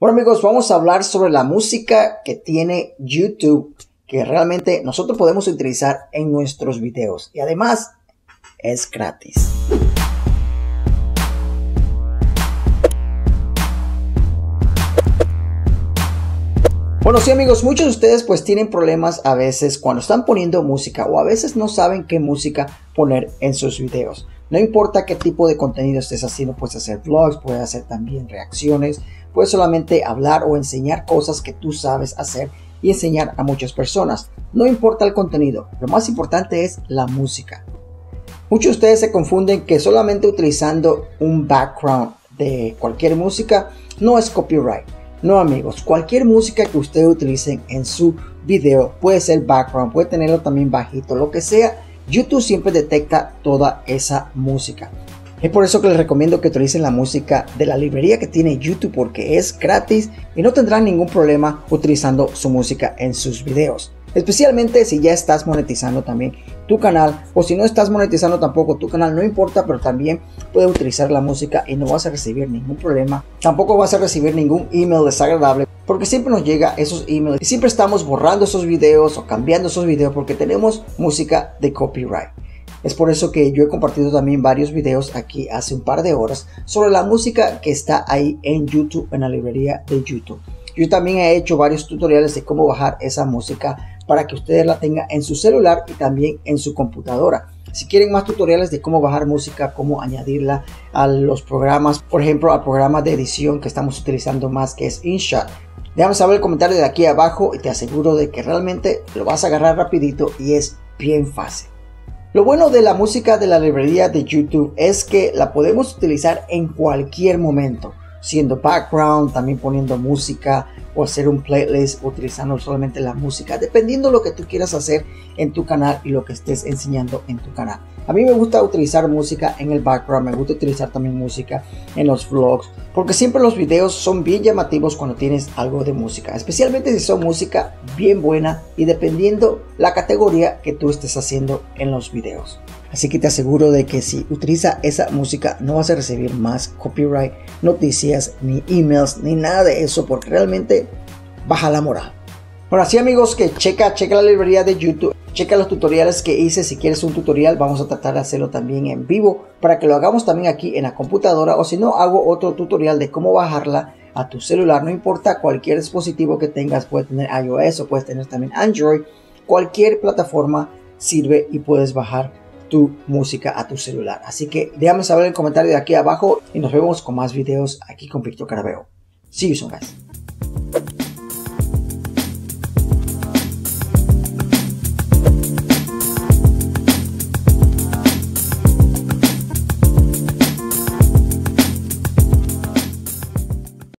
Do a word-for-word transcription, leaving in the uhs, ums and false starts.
Bueno amigos, vamos a hablar sobre la música que tiene YouTube, que realmente nosotros podemos utilizar en nuestros videos y además es gratis. Bueno, sí amigos, muchos de ustedes pues tienen problemas a veces cuando están poniendo música o a veces no saben qué música poner en sus videos. No importa qué tipo de contenido estés haciendo, puedes hacer vlogs, puedes hacer también reacciones, puedes solamente hablar o enseñar cosas que tú sabes hacer y enseñar a muchas personas. No importa el contenido, lo más importante es la música. Muchos de ustedes se confunden que solamente utilizando un background de cualquier música no es copyright. No amigos, cualquier música que ustedes utilicen en su video puede ser background, puede tenerlo también bajito, lo que sea. YouTube siempre detecta toda esa música. Es por eso que les recomiendo que utilicen la música de la librería que tiene YouTube, porque es gratis y no tendrán ningún problema utilizando su música en sus videos. Especialmente si ya estás monetizando también tu canal, o si no estás monetizando tampoco tu canal, no importa, pero también puedes utilizar la música y no vas a recibir ningún problema. Tampoco vas a recibir ningún email desagradable, porque siempre nos llega esos emails y siempre estamos borrando esos videos o cambiando esos videos porque tenemos música de copyright. Es por eso que yo he compartido también varios videos aquí hace un par de horas sobre la música que está ahí en YouTube, en la librería de YouTube. Yo también he hecho varios tutoriales de cómo bajar esa música para que ustedes la tengan en su celular y también en su computadora. Si quieren más tutoriales de cómo bajar música, cómo añadirla a los programas, por ejemplo al programa de edición que estamos utilizando más, que es InShot, déjame saber el comentario de aquí abajo y te aseguro de que realmente lo vas a agarrar rapidito y es bien fácil. Lo bueno de la música de la librería de YouTube es que la podemos utilizar en cualquier momento, siendo background, también poniendo música o hacer un playlist utilizando solamente la música, dependiendo lo que tú quieras hacer en tu canal y lo que estés enseñando en tu canal. A mí me gusta utilizar música en el background, me gusta utilizar también música en los vlogs, porque siempre los videos son bien llamativos cuando tienes algo de música, especialmente si son música bien buena y dependiendo la categoría que tú estés haciendo en los videos. Así que te aseguro de que si utiliza esa música no vas a recibir más copyright, noticias, ni emails, ni nada de eso, porque realmente baja la moral. Bueno, así amigos, que checa, checa la librería de YouTube, checa los tutoriales que hice. Si quieres un tutorial, vamos a tratar de hacerlo también en vivo para que lo hagamos también aquí en la computadora, o si no, hago otro tutorial de cómo bajarla a tu celular. No importa cualquier dispositivo que tengas, puedes tener iOS o puedes tener también Android, cualquier plataforma sirve y puedes bajar tu música a tu celular. Así que déjame saber en el comentario de aquí abajo y nos vemos con más videos aquí con Victor Caraveo. See you soon guys.